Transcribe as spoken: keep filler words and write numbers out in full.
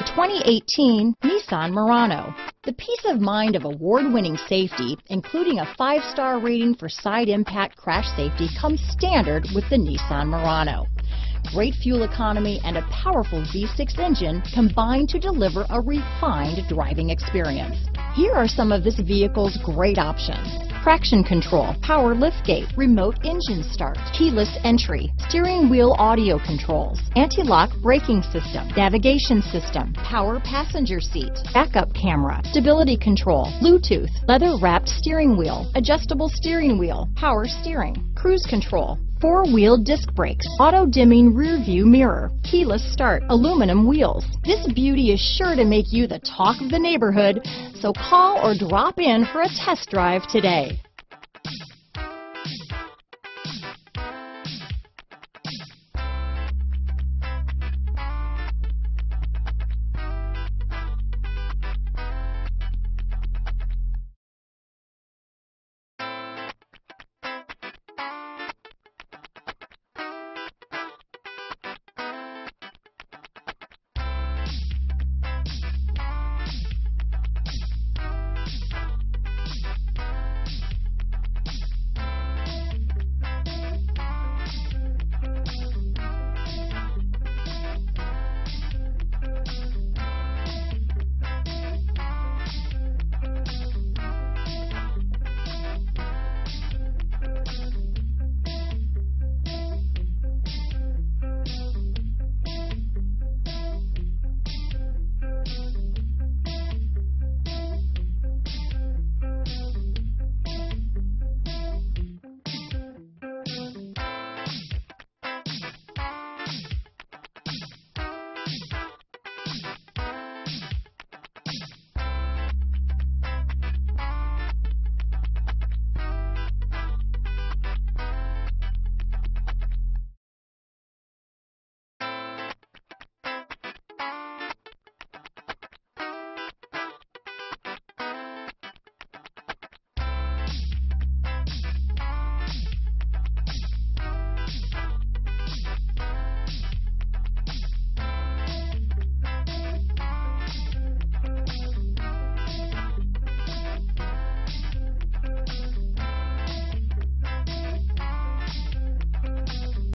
The twenty eighteen Nissan Murano. The peace of mind of award-winning safety, including a five-star rating for side impact crash safety, comes standard with the Nissan Murano. Great fuel economy and a powerful V six engine combine to deliver a refined driving experience. Here are some of this vehicle's great options: traction control, power liftgate, remote engine start, keyless entry, steering wheel audio controls, anti-lock braking system, navigation system, power passenger seat, backup camera, stability control, Bluetooth, leather-wrapped steering wheel, adjustable steering wheel, power steering, cruise control, four-wheel disc brakes, auto-dimming rear-view mirror, keyless start, aluminum wheels. This beauty is sure to make you the talk of the neighborhood, so call or drop in for a test drive today.